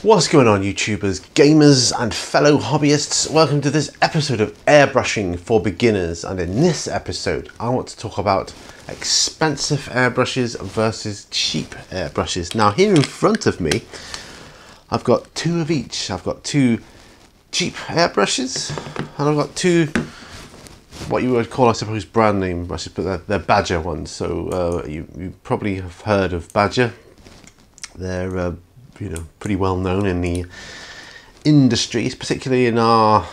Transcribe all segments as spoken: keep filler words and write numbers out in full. What's going on, YouTubers, gamers and fellow hobbyists? Welcome to this episode of Airbrushing for Beginners, and in this episode I want to talk about expensive airbrushes versus cheap airbrushes. Now, here in front of me I've got two of each. I've got two cheap airbrushes and I've got two, what you would call, I suppose, brand name brushes, but they're, they're Badger ones. So uh, you, you probably have heard of Badger. They're uh, you know, pretty well known in the industries, particularly in our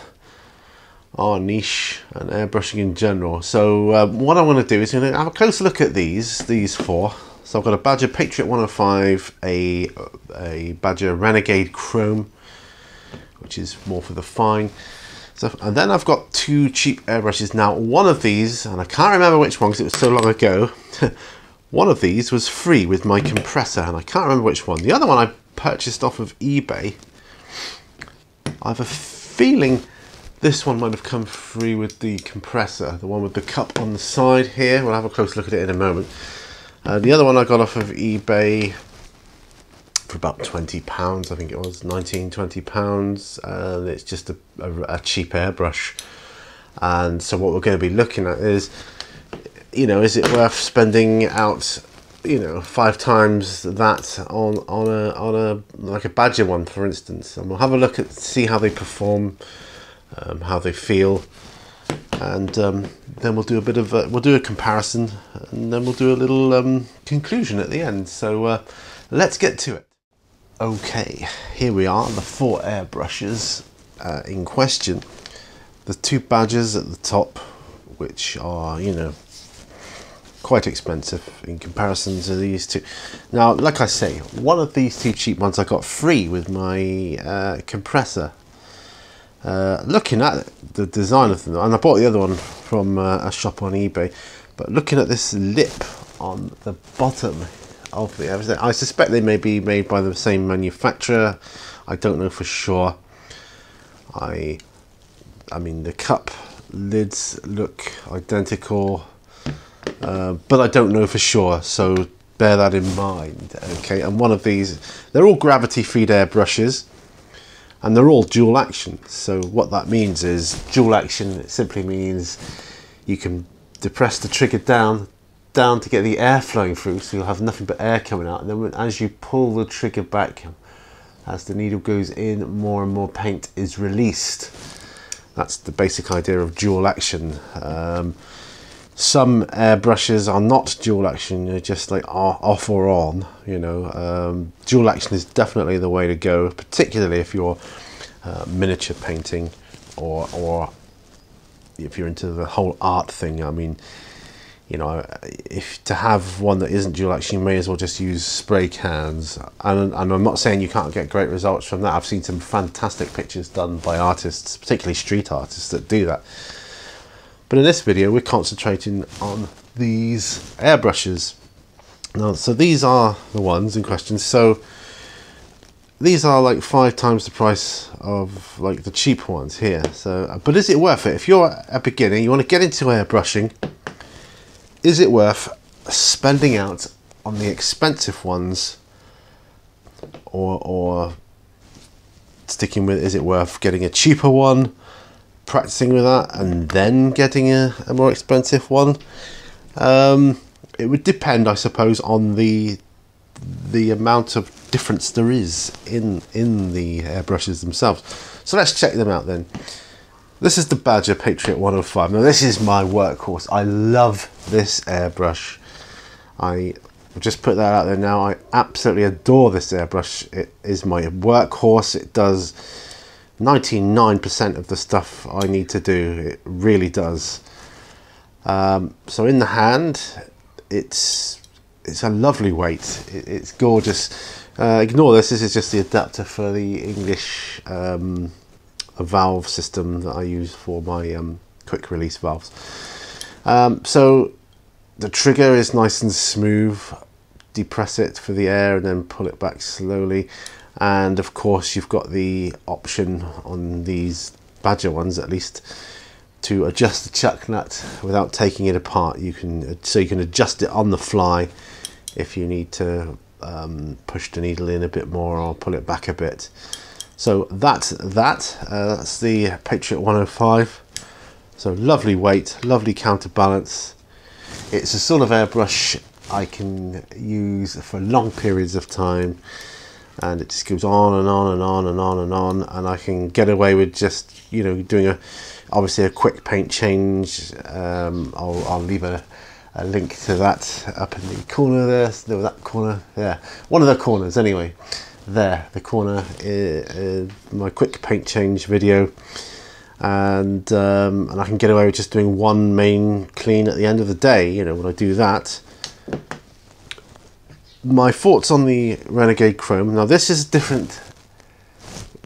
our niche and airbrushing in general. So um, what I want to do is going to have a closer look at these these four. So I've got a Badger Patriot one oh five, a a Badger Renegade Chrome, which is more for the fine. So, and then I've got two cheap airbrushes. Now, one of these, and I can't remember which one because it was so long ago, one of these was free with my compressor, and I can't remember which one. The other one I purchased off of eBay. I have a feeling this one might have come free with the compressor, the one with the cup on the side here. We'll have a close look at it in a moment. Uh, the other one I got off of eBay for about twenty pounds, I think it was, nineteen, twenty pounds. Uh, it's just a, a, a cheap airbrush. And so what we're going to be looking at is, you know, is it worth spending out, you know, five times that on on a on a like a Badger one, for instance? And we'll have a look at, see how they perform, um, how they feel, and um, then we'll do a bit of a, we'll do a comparison, and then we'll do a little um, conclusion at the end. So uh, let's get to it. Okay, here we are, the four airbrushes uh, in question. The two Badgers at the top, which are, you know, quite expensive in comparison to these two. Now, like I say, one of these two cheap ones I got free with my uh, compressor. Uh, looking at the design of them, and I bought the other one from uh, a shop on eBay, but looking at this lip on the bottom of the everything, I suspect they may be made by the same manufacturer. I don't know for sure. I, I mean, the cup lids look identical, uh, but I don't know for sure, so bear that in mind. Okay, and one of these, they're all gravity feed airbrushes, and they're all dual action. So what that means is, dual action, it simply means you can depress the trigger down down to get the air flowing through, so you'll have nothing but air coming out, and then when, as you pull the trigger back, as the needle goes in, more and more paint is released. That's the basic idea of dual action. Um, some airbrushes are not dual action, they're just like off or on, you know. Um, dual action is definitely the way to go, particularly if you're uh, miniature painting, or, or if you're into the whole art thing. I mean, you know, if to have one that isn't dual action, you may as well just use spray cans. And, and I'm not saying you can't get great results from that. I've seen some fantastic pictures done by artists, particularly street artists, that do that. But in this video, we're concentrating on these airbrushes. Now, so these are the ones in question. So these are like five times the price of like the cheap ones here. So, but is it worth it? If you're a beginner, you want to get into airbrushing, is it worth spending out on the expensive ones, or, or sticking with, is it worth getting a cheaper one, practicing with that, and then getting a, a more expensive one? Um, it would depend, I suppose, on the the amount of difference there is in, in the airbrushes themselves. So let's check them out then. This is the Badger Patriot one oh five. Now, this is my workhorse. I love this airbrush. I just put that out there now. I absolutely adore this airbrush. It is my workhorse. It does ninety-nine percent of the stuff I need to do. It really does. Um, so in the hand, it's it's a lovely weight. It, it's gorgeous. Uh, ignore this. This is just the adapter for the English Um, A valve system that I use for my um, quick release valves. Um, so the trigger is nice and smooth. Depress it for the air and then pull it back slowly. And of course, you've got the option on these Badger ones, at least, to adjust the chuck nut without taking it apart. You can, so you can adjust it on the fly if you need to um, push the needle in a bit more or pull it back a bit. So that's that. Uh, that's the Patriot one oh five. So lovely weight, lovely counterbalance. It's a sort of airbrush I can use for long periods of time, and it just goes on and on and on and on and on, and I can get away with just, you know, doing a obviously a quick paint change. um, I'll, I'll leave a, a link to that up in the corner there, that corner, yeah, one of the corners anyway, there, the corner, is, uh, my quick paint change video. And um, and I can get away with just doing one main clean at the end of the day. You know, when I do that, my thoughts on the Renegade Chrome. Now this is different,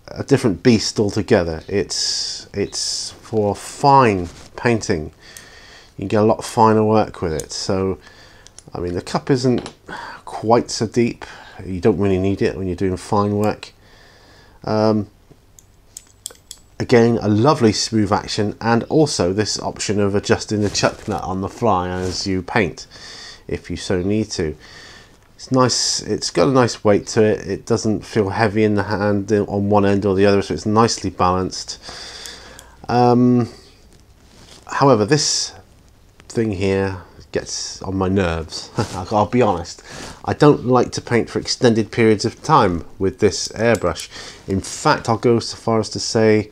a different beast altogether. It's it's for fine painting. You can get a lot finer work with it. So, I mean, the cup isn't quite so deep. You don't really need it when you're doing fine work. Um, Again, a lovely smooth action, and also this option of adjusting the chuck nut on the fly as you paint, if you so need to. It's nice, it's got a nice weight to it, it doesn't feel heavy in the hand on one end or the other, so it's nicely balanced. Um, however, this thing here gets on my nerves, I'll be honest. I don't like to paint for extended periods of time with this airbrush. In fact, I'll go so far as to say,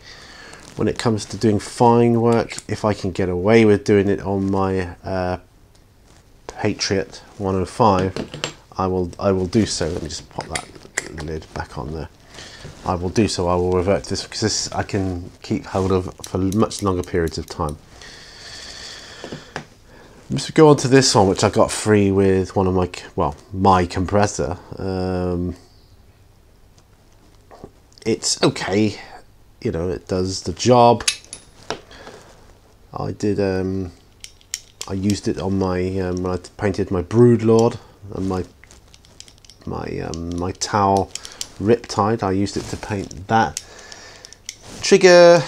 when it comes to doing fine work, if I can get away with doing it on my uh, Patriot one oh five, I will, I will do so. Let me just pop that lid back on there. I will do so, I will revert to this, because this I can keep hold of for much longer periods of time. Let's go on to this one, which I got free with one of my, well, my compressor. Um, it's okay, you know, it does the job. I did, um, I used it on my, um, when I painted my Broodlord and my, my, um, my towel Riptide. I used it to paint that trigger.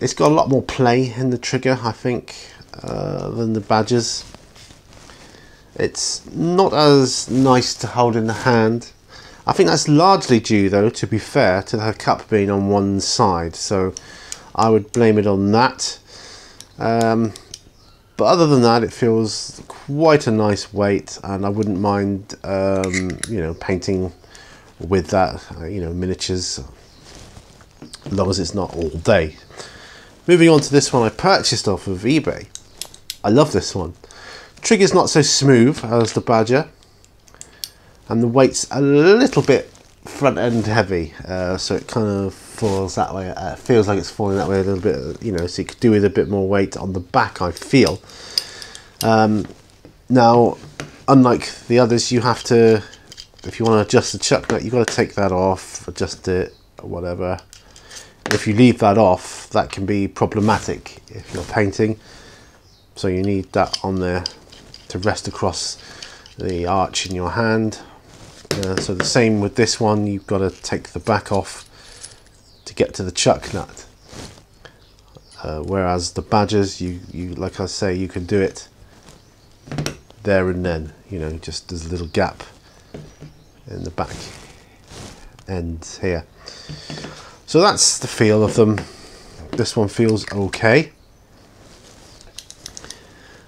It's got a lot more play in the trigger, I think, uh, than the Badger's. It's not as nice to hold in the hand. I think that's largely due, though, to be fair, to her cup being on one side. So I would blame it on that. Um, but other than that, it feels quite a nice weight, and I wouldn't mind, um, you know, painting with that, you know, miniatures, as long as it's not all day. Moving on to this one I purchased off of eBay. I love this one. Trigger's not so smooth as the Badger, and the weight's a little bit front end heavy, uh, so it kind of falls that way. Uh, feels like it's falling that way a little bit, you know, so you could do with a bit more weight on the back, I feel. Um, now, unlike the others, you have to, if you want to adjust the chuck nut, you've got to take that off, adjust it, or whatever. If you leave that off, that can be problematic if you're painting, so you need that on there to rest across the arch in your hand. Uh, so the same with this one, you've got to take the back off to get to the chuck nut, uh, whereas the Badgers, you, you like I say, you can do it there and then, you know, just there's a little gap in the back end here. So that's the feel of them. This one feels okay,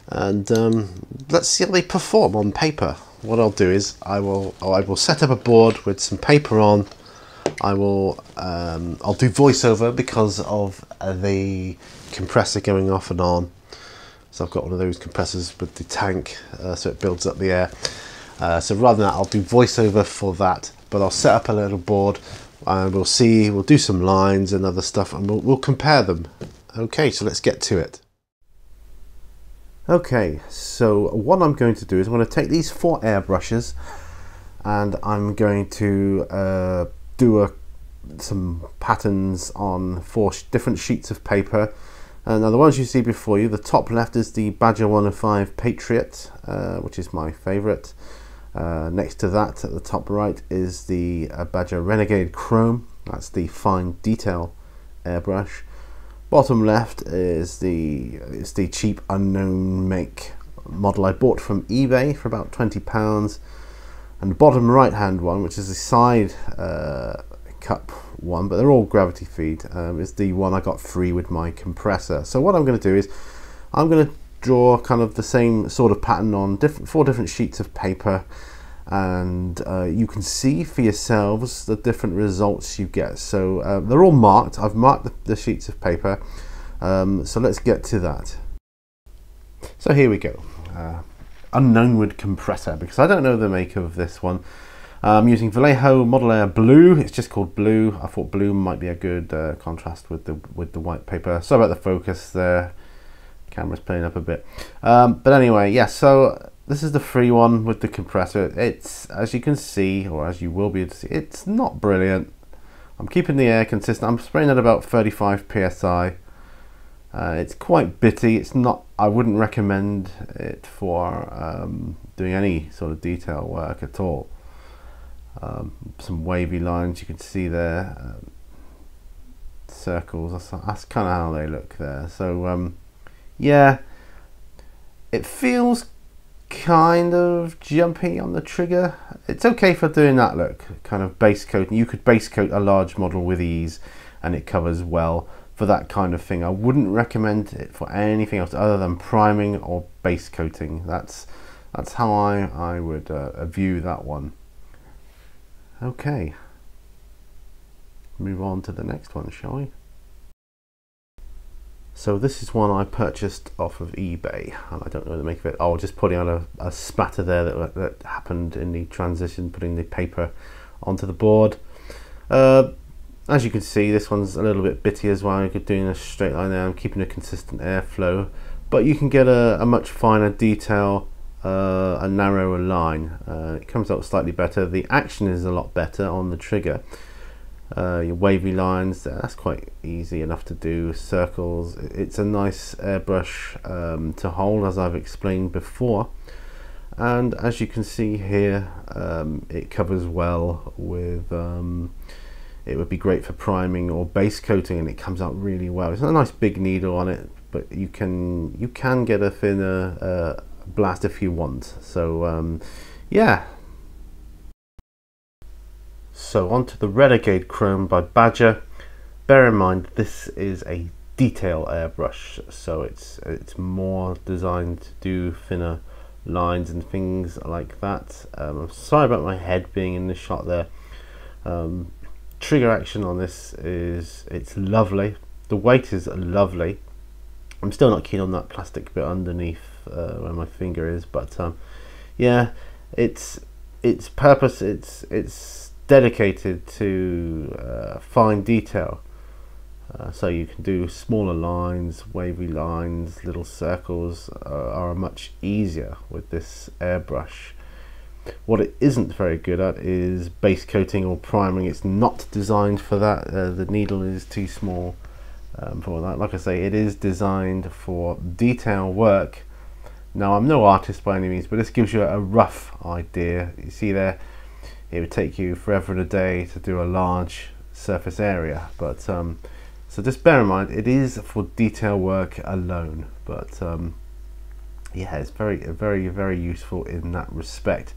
and um, let's see how they perform on paper. What I'll do is I will oh, I will set up a board with some paper on. I will um, I'll do voiceover because of uh, the compressor going off and on. So I've got one of those compressors with the tank, uh, so it builds up the air. Uh, so rather than that, I'll do voiceover for that. But I'll set up a little board, and we'll see, we'll do some lines and other stuff, and we'll, we'll compare them. Okay, so let's get to it. Okay, so what I'm going to do is I'm going to take these four airbrushes, and I'm going to uh, do a, some patterns on four sh different sheets of paper. Uh, now the ones you see before you, the top left is the Badger one oh five Patriot, uh, which is my favourite. Uh, next to that, at the top right, is the uh, Badger Renegade Chrome. That's the fine detail airbrush. Bottom left is the it's the cheap unknown make model I bought from eBay for about twenty pounds, and the bottom right hand one, which is the side uh, cup one, but they're all gravity feed, um, is the one I got free with my compressor. So what I'm going to do is I'm going to draw kind of the same sort of pattern on different four different sheets of paper, and uh, you can see for yourselves the different results you get. So uh, they're all marked. I've marked the, the sheets of paper, um, so let's get to that. So here we go. Uh, unknownwood compressor, because I don't know the make of this one. I'm using Vallejo Model Air Blue. It's just called Blue. I thought blue might be a good uh, contrast with the with the white paper. Sorry about the focus there. Camera's playing up a bit. Um, but anyway, yeah, so this is the free one with the compressor. It's, as you can see, or as you will be able to see, it's not brilliant. I'm keeping the air consistent. I'm spraying at about thirty-five P S I. Uh, it's quite bitty. It's not, I wouldn't recommend it for um, doing any sort of detail work at all. Um, some wavy lines you can see there. Um, circles, that's, that's kind of how they look there. So um, yeah, it feels kind of jumpy on the trigger. It's okay for doing that look, kind of base coat. You could base coat a large model with ease and it covers well for that kind of thing. I wouldn't recommend it for anything else other than priming or base coating. That's that's how I, I would uh, view that one. Okay, move on to the next one, shall we? So this is one I purchased off of eBay, and I don't know the make of it. I was just putting on a, a spatter there that, that happened in the transition, putting the paper onto the board. Uh, as you can see, this one's a little bit bitty as well. You're doing a straight line there. I'm keeping a consistent airflow, but you can get a, a much finer detail, uh, a narrower line. Uh, it comes out slightly better. The action is a lot better on the trigger. Uh, your wavy lines, that's quite easy enough to do. Circles, it's a nice airbrush um, to hold, as I've explained before, and as you can see here, um, it covers well with um, it would be great for priming or base coating, and it comes out really well. It's a nice big needle on it, but you can you can get a thinner uh, blast if you want. So um, yeah. So onto the Renegade Chrome by Badger. Bear in mind this is a detail airbrush, so it's it's more designed to do thinner lines and things like that. Um, I'm sorry about my head being in the shot there. Um, trigger action on this is it's lovely. The weight is lovely. I'm still not keen on that plastic bit underneath uh, where my finger is, but um, yeah, it's its purpose. It's it's dedicated to uh, fine detail, uh, so you can do smaller lines, wavy lines, little circles uh, are much easier with this airbrush. What it isn't very good at is base coating or priming. It's not designed for that. Uh, the needle is too small um, for that. Like I say, it is designed for detail work. Now, I'm no artist by any means, but this gives you a rough idea. You see there, it would take you forever and a day to do a large surface area, but um, so just bear in mind it is for detail work alone, but um, yeah, it's very very very useful in that respect.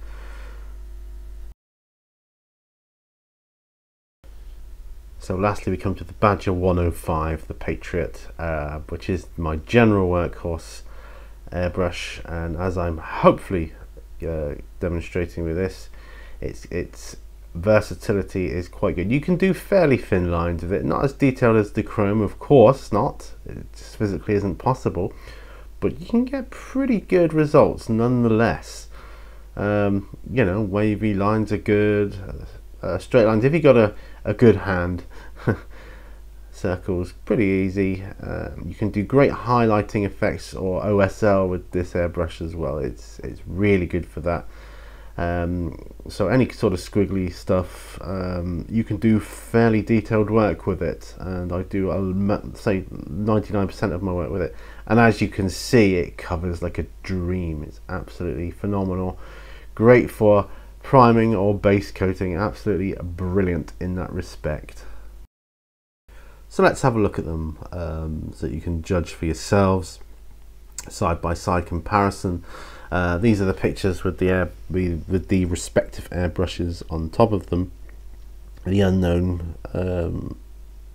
So lastly we come to the Badger one oh five, the Patriot, uh, which is my general workhorse airbrush, and as I'm hopefully uh, demonstrating with this, It's, its versatility is quite good. You can do fairly thin lines with it, not as detailed as the Chrome, of course not, it just physically isn't possible, but you can get pretty good results nonetheless. Um, you know, wavy lines are good, uh, straight lines if you got a, a good hand. Circles, pretty easy. Um, you can do great highlighting effects or O S L with this airbrush as well. It's, it's really good for that. Um, so any sort of squiggly stuff, um, you can do fairly detailed work with it, and I do I'll say ninety-nine percent of my work with it, and as you can see it covers like a dream. It's absolutely phenomenal, great for priming or base coating, absolutely brilliant in that respect. So let's have a look at them um, so that you can judge for yourselves. Side-by-side comparison. Uh, these are the pictures with the air, with the respective airbrushes on top of them. The unknown um,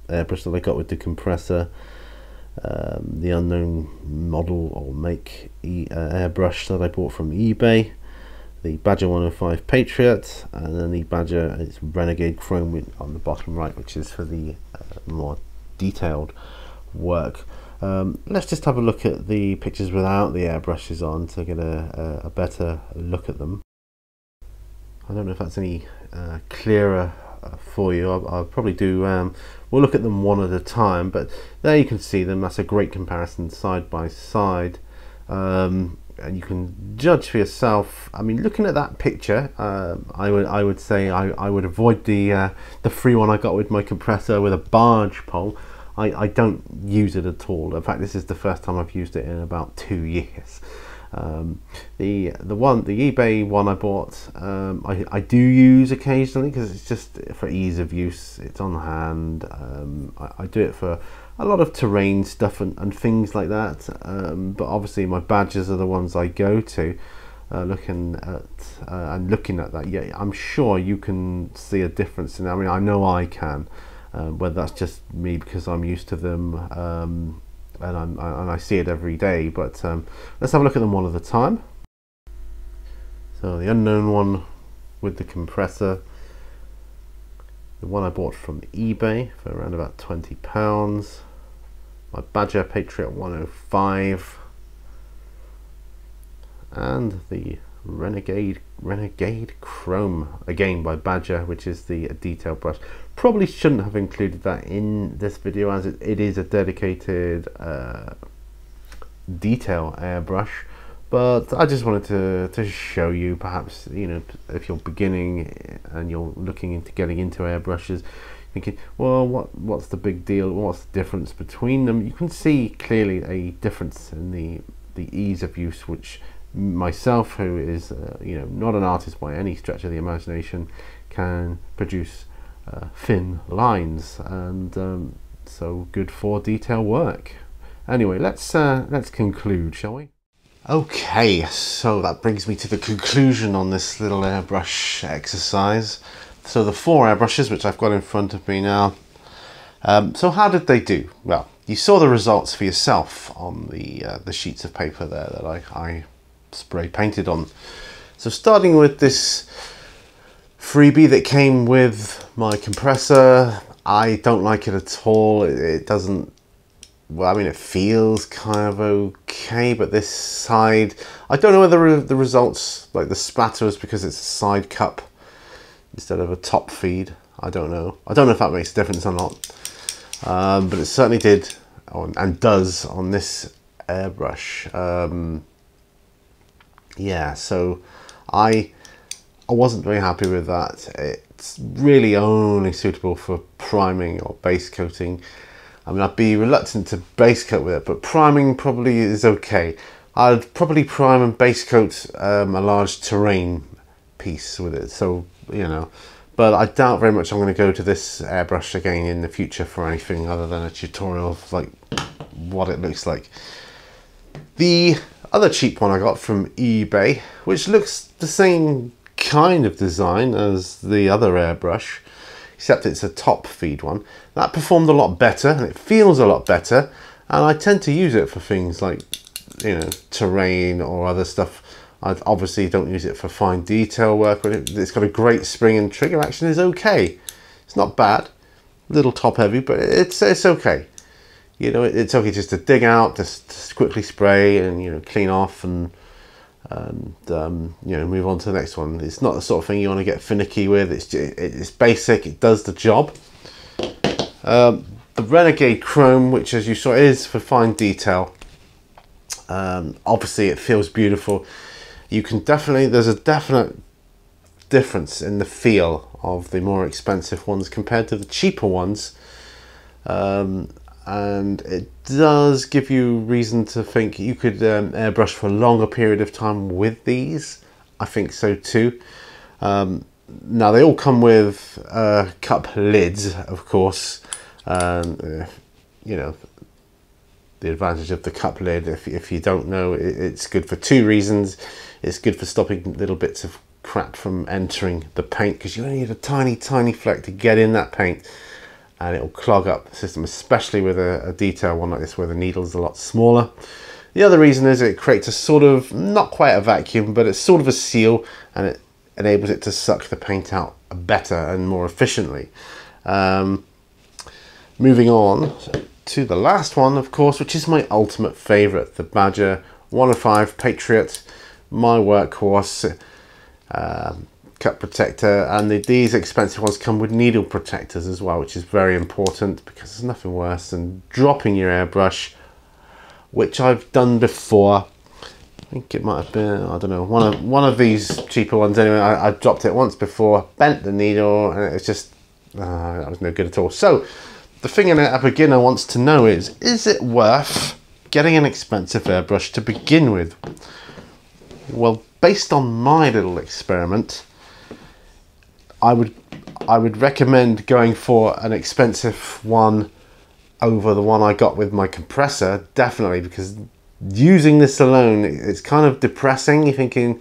airbrush that I got with the compressor, um, the unknown model or make e uh, airbrush that I bought from eBay, the Badger one oh five Patriot, and then the Badger it's Renegade Chrome on the bottom right, which is for the uh, more detailed work. Um, let's just have a look at the pictures without the airbrushes on to get a, a, a better look at them. I don't know if that's any uh, clearer uh, for you. I'll, I'll probably do, um, we'll look at them one at a time, but there you can see them. That's a great comparison side by side. Um, and you can judge for yourself. I mean, looking at that picture, uh, I would I would say I, I would avoid the uh, the free one I got with my compressor with a barge pole. I, I don't use it at all. In fact, this is the first time I've used it in about two years. Um, the the one the eBay one I bought, um, I, I do use occasionally because it's just for ease of use. It's on hand. Um, I, I do it for a lot of terrain stuff and, and things like that. Um, but obviously, my badgers are the ones I go to. Uh, looking at uh, and looking at that, yeah, I'm sure you can see a difference. And I mean, I know I can. Uh, whether that's just me because I'm used to them um, and, I'm, I, and I see it every day, but um, let's have a look at them one at a time. So the unknown one with the compressor, the one I bought from eBay for around about twenty pounds, my Badger Patriot one oh five, and the Renegade Renegade Chrome, again by Badger, which is the detail brush. Probably shouldn't have included that in this video as it, it is a dedicated uh, detail airbrush, but I just wanted to, to show you, perhaps, you know, if you're beginning and you're looking into getting into airbrushes, thinking, well, what what's the big deal, what's the difference between them? You can see clearly a difference in the the ease of use, which myself, who is uh, you know, not an artist by any stretch of the imagination, can produce uh, thin lines, and um, so good for detail work. Anyway, let's uh, let's conclude, shall we? Okay, so that brings me to the conclusion on this little airbrush exercise. So the four airbrushes which I've got in front of me now. Um, so how did they do? Well, you saw the results for yourself on the uh, the sheets of paper there that I. I spray painted on. So starting with this freebie that came with my compressor, I don't like it at all. It doesn't, well, I mean, it feels kind of okay, but this side, I don't know whether the results, like the spatter, is because it's a side cup instead of a top feed. I don't know. I don't know if that makes a difference or not, um, but it certainly did on, and does on this airbrush. Um, yeah, so I I wasn't very happy with that. It's really only suitable for priming or base coating. I mean, I'd be reluctant to base coat with it, but priming probably is okay. I'd probably prime and base coat um, a large terrain piece with it, so, you know, but I doubt very much I'm going to go to this airbrush again in the future for anything other than a tutorial of, like, what it looks like. The other cheap one I got from eBay, which looks the same kind of design as the other airbrush, except it's a top feed one. That performed a lot better, and it feels a lot better, and I tend to use it for things like, you know, terrain or other stuff. I obviously don't use it for fine detail work, but it, it's got a great spring, and trigger action is okay. It's not bad, a little top heavy, but it's, it's okay. You know, it's okay just to dig out, just, just quickly spray and, you know, clean off and, and um, you know, move on to the next one. It's not the sort of thing you want to get finicky with. It's, it's basic. It does the job. Um, the Renegade Chrome, which, as you saw, is for fine detail. Um, obviously, it feels beautiful. You can definitely, there's a definite difference in the feel of the more expensive ones compared to the cheaper ones. Um, and it does give you reason to think you could um, airbrush for a longer period of time with these. I think so too. Um, now, they all come with uh, cup lids, of course, Um, you know, the advantage of the cup lid, if, if you don't know, it's good for two reasons. It's good for stopping little bits of crap from entering the paint, because you only need a tiny, tiny fleck to get in that paint and it'll clog up the system, especially with a, a detail one like this where the needle's a lot smaller. The other reason is it creates a sort of, not quite a vacuum, but it's sort of a seal, and it enables it to suck the paint out better and more efficiently. Um, moving on to the last one, of course, which is my ultimate favorite, the Badger one oh five Patriot, my workhorse, uh, cup protector. And the, these expensive ones come with needle protectors as well, which is very important, because there's nothing worse than dropping your airbrush, which I've done before. I think it might have been, I don't know, one of one of these cheaper ones anyway. I, I dropped it once before, bent the needle, and it was just, uh, that was no good at all. So the thing a beginner wants to know is, is it worth getting an expensive airbrush to begin with? Well, based on my little experiment, I would, I would recommend going for an expensive one over the one I got with my compressor, definitely, because using this alone, it's kind of depressing. You're thinking,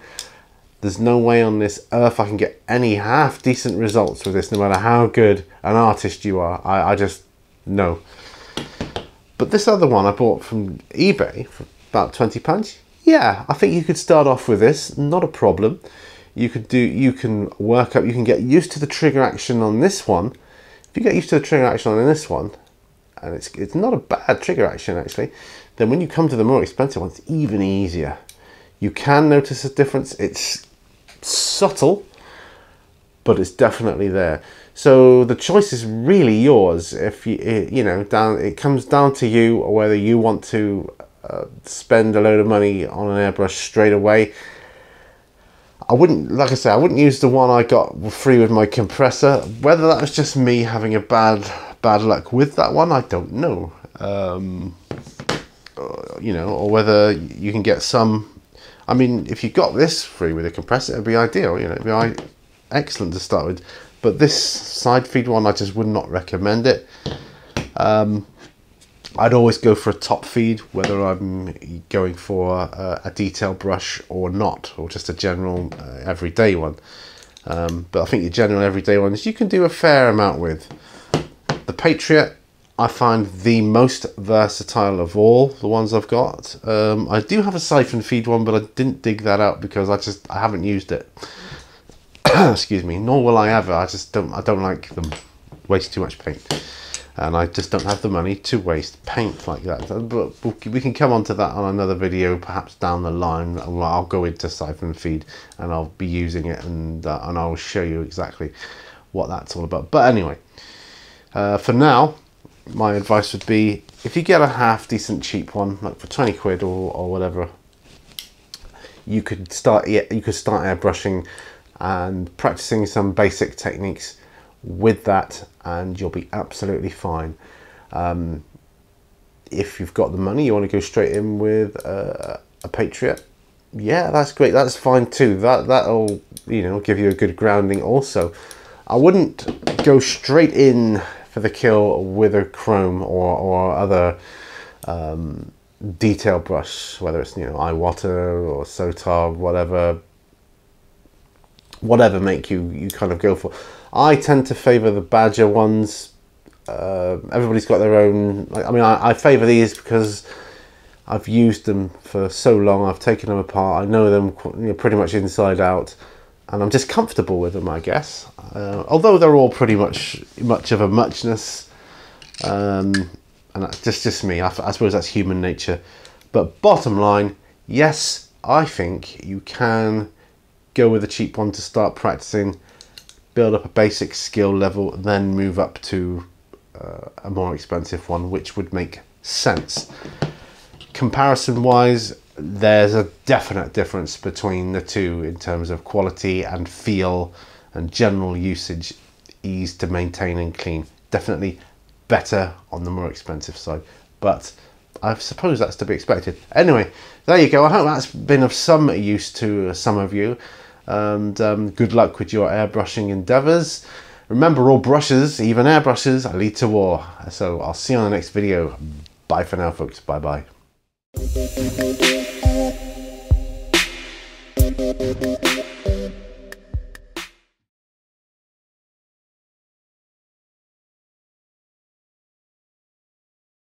there's no way on this earth I can get any half decent results with this, no matter how good an artist you are. I, I just, no. But this other one I bought from eBay for about twenty pounds. Yeah, I think you could start off with this, not a problem. You could do, you can work up, you can get used to the trigger action on this one. If you get used to the trigger action on this one, and it's, it's not a bad trigger action actually, then when you come to the more expensive one, it's even easier. You can notice a difference. It's subtle, but it's definitely there. So the choice is really yours. If you, it, you know, down, it comes down to you, or whether you want to uh, spend a load of money on an airbrush straight away. I wouldn't, like I say, I wouldn't use the one I got free with my compressor. Whether that was just me having a bad, bad luck with that one, I don't know. Um, you know, or whether you can get some. I mean, if you got this free with a compressor, it'd be ideal, you know, it'd be excellent to start with. But this side feed one, I just would not recommend it. Um, I'd always go for a top feed, whether I'm going for a, a detail brush or not, or just a general uh, everyday one. Um, but I think your general everyday ones, you can do a fair amount with. The Patriot, I find the most versatile of all the ones I've got. Um, I do have a siphon feed one, but I didn't dig that out because I just I haven't used it. Excuse me. Nor will I ever. I just don't. I don't like them. Waste too much paint, and I just don't have the money to waste paint like that. But we can come onto that on another video, perhaps down the line. I'll go into siphon feed, and I'll be using it, and uh, and I'll show you exactly what that's all about. But anyway, uh, for now, my advice would be, if you get a half decent cheap one, like for twenty quid or, or whatever, you could start you could start airbrushing and practicing some basic techniques with that, and you'll be absolutely fine. Um, if you've got the money, you want to go straight in with a, a Patriot, yeah, that's great, that's fine too. That that'll, you know, give you a good grounding also. I wouldn't go straight in for the kill with a chrome or, or other um, detail brush, whether it's, you know, Iwata or Sotar, whatever, whatever make you, you kind of go for. I tend to favour the Badger ones. Uh, everybody's got their own. I mean, I, I favour these because I've used them for so long. I've taken them apart. I know them, you know, pretty much inside out. And I'm just comfortable with them, I guess. Uh, although they're all pretty much much of a muchness, um, and that's just just me. I, I suppose that's human nature. But bottom line, yes, I think you can go with a cheap one to start practicing, build up a basic skill level, then move up to uh, a more expensive one, which would make sense. Comparison-wise, there's a definite difference between the two in terms of quality and feel and general usage, ease to maintain and clean. Definitely better on the more expensive side, but I suppose that's to be expected. Anyway, there you go. I hope that's been of some use to some of you, and um, good luck with your airbrushing endeavors. Remember, all brushes, even airbrushes, lead to war. So I'll see you on the next video. Bye for now, folks. Bye-bye.